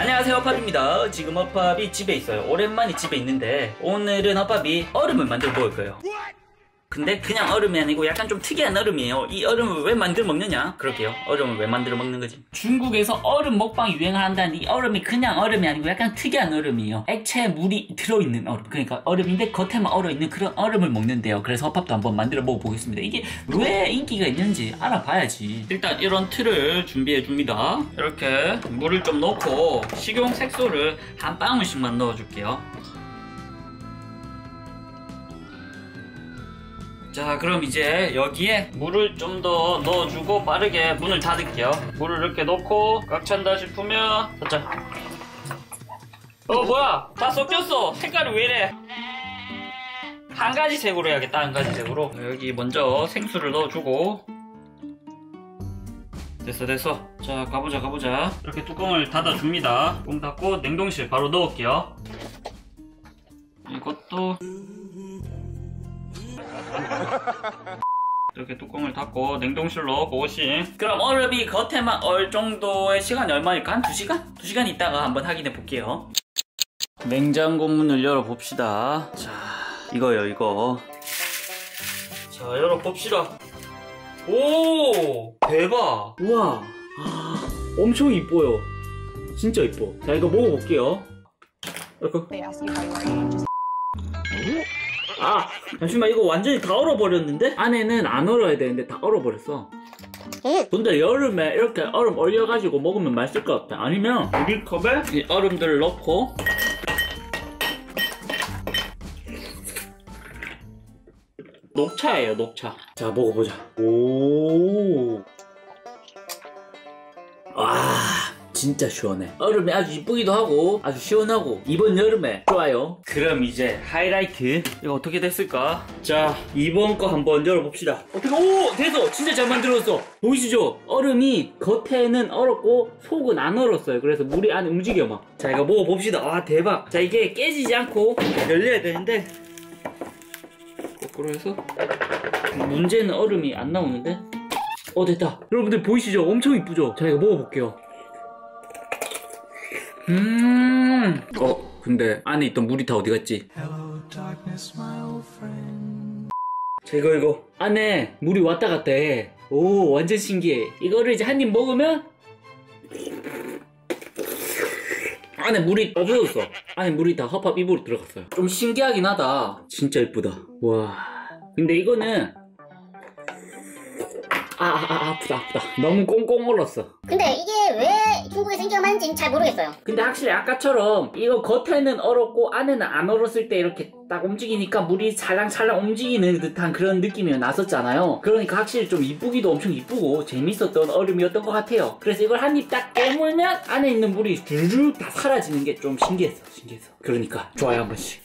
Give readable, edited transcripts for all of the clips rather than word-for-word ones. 안녕하세요, 허팝입니다. 지금 허팝이 집에 있어요. 오랜만에 집에 있는데 오늘은 허팝이 얼음을 만들어 먹을 거예요. 근데 그냥 얼음이 아니고 약간 좀 특이한 얼음이에요. 이 얼음을 왜 만들어 먹느냐? 그럴게요. 얼음을 왜 만들어 먹는 거지? 중국에서 얼음 먹방이 유행한다는 이 얼음이 그냥 얼음이 아니고 약간 특이한 얼음이에요. 액체에 물이 들어있는 얼음. 그러니까 얼음인데 겉에만 얼어있는 그런 얼음을 먹는데요. 그래서 허팝도 한번 만들어 먹어보겠습니다. 이게 왜 인기가 있는지 알아봐야지. 일단 이런 틀을 준비해줍니다. 이렇게 물을 좀 넣고 식용 색소를 한 방울씩만 넣어줄게요. 자, 그럼 이제 여기에 물을 좀 더 넣어주고 빠르게 문을 닫을게요. 물을 이렇게 넣고 꽉 찬다 싶으면 살짝. 뭐야, 다 섞였어. 색깔이 왜 이래. 한 가지 색으로 해야겠다. 한 가지 색으로. 여기 먼저 생수를 넣어주고. 됐어. 자, 가보자. 이렇게 뚜껑을 닫아줍니다. 뚜껑 닫고 냉동실 바로 넣을게요. 이것도 이렇게 뚜껑을 닫고 냉동실로 고고싱. 그럼 얼음이 겉에만 얼 정도의 시간이 얼마일까? 한 2시간? 2시간 있다가 한번 확인해 볼게요. 냉장고 문을 열어봅시다. 자, 이거 자, 열어봅시다. 오, 대박. 우와, 엄청 이뻐요. 진짜 이뻐. 자, 이거 먹어볼게요. 아, 잠시만, 이거 완전히 다 얼어버렸는데? 안에는 안 얼어야 되는데 다 얼어버렸어. 근데 여름에 이렇게 얼음 얼려가지고 먹으면 맛있을 것 같아. 아니면 유리컵에 이 얼음들을 넣고. 녹차예요, 녹차. 자, 먹어보자. 오, 아, 진짜 시원해. 얼음이 아주 이쁘기도 하고 아주 시원하고 이번 여름에 좋아요. 그럼 이제 하이라이트, 이거 어떻게 됐을까? 자, 이번 거 한번 열어봅시다. 어떻게? 오, 됐어. 진짜 잘 만들었어. 보이시죠? 얼음이 겉에는 얼었고 속은 안 얼었어요. 그래서 물이 안에 움직여 막. 자, 이거 먹어봅시다. 아, 대박. 자, 이게 깨지지 않고 열려야 되는데 거꾸로 해서. 문제는 얼음이 안 나오는데. 됐다. 여러분들 보이시죠? 엄청 이쁘죠? 자, 이거 먹어볼게요. 근데 안에 있던 물이 다 어디 갔지? 자, 이거 안에 물이 왔다 갔다 해. 오, 완전 신기해. 이거를 이제 한 입 먹으면 안에 물이 없어졌어. 안에 물이 다 허팝 입으로 들어갔어요. 좀 신기하긴 하다. 진짜 예쁘다. 와, 근데 이거는 아프다. 너무 꽁꽁 얼었어. 근데 이게 왜 중국에서 인기가 많은지는 잘 모르겠어요. 근데 확실히 아까처럼 이거 겉에는 얼었고 안에는 안 얼었을 때 이렇게 딱 움직이니까 물이 살랑살랑 움직이는 듯한 그런 느낌이 났었잖아요. 그러니까 확실히 좀 이쁘기도 엄청 이쁘고 재밌었던 얼음이었던 것 같아요. 그래서 이걸 한 입 딱 깨물면 안에 있는 물이 줄줄 다 사라지는 게 좀 신기했어. 그러니까 좋아요 한 번씩.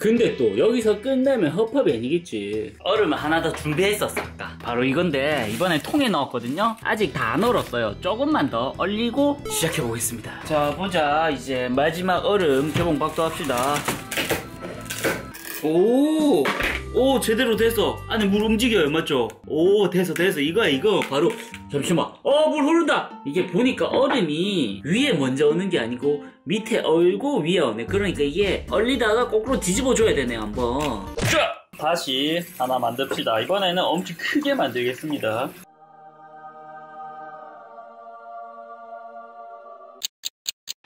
근데 또 여기서 끝내면 허팝이 아니겠지. 얼음을 하나 더 준비했었어. 아까 바로 이건데 이번에 통에 넣었거든요. 아직 다 안 얼었어요. 조금만 더 얼리고 시작해 보겠습니다. 자, 보자. 이제 마지막 얼음 개봉 박도합시다. 오, 제대로 됐어. 안에 물 움직여요, 맞죠? 오, 됐어. 이거 바로. 잠시만, 물 흐른다. 이게 보니까 얼음이 위에 먼저 오는 게 아니고 밑에 얼고 위에 오네. 그러니까 이게 얼리다가 거꾸로 뒤집어 줘야 되네. 한번 다시 하나 만듭시다. 이번에는 엄청 크게 만들겠습니다.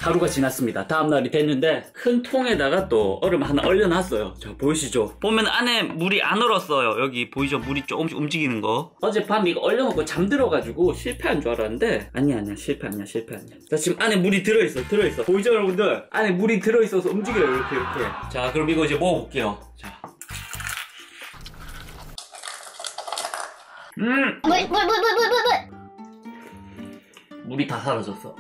하루가 지났습니다. 다음날이 됐는데 큰 통에다가 또 얼음 하나 얼려놨어요. 자, 보이시죠? 보면 안에 물이 안 얼었어요. 여기 보이죠? 물이 조금씩 움직이는 거. 어젯밤 이거 얼려먹고 잠들어가지고 실패한 줄 알았는데 아니야. 실패 아니야. 자, 지금 안에 물이 들어있어. 보이죠, 여러분들? 안에 물이 들어있어서 움직여요. 이렇게. 자, 그럼 이거 이제 먹어볼게요. 자, 물. 물이 다 사라졌어.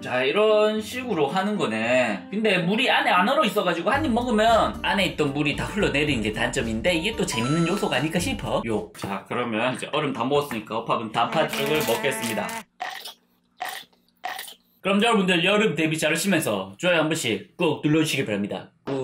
자, 이런 식으로 하는 거네. 근데 물이 안에 안 얼어 있어가지고 한 입 먹으면 안에 있던 물이 다 흘러내리는 게 단점인데 이게 또 재밌는 요소가 아닐까 싶어. 자, 그러면 이제 얼음 다 먹었으니까 허팝은 단팥죽을 먹겠습니다. 그럼 여러분들 여름 대비 잘 하시면서 좋아요 한 번씩 꼭 눌러주시기 바랍니다. 꾹.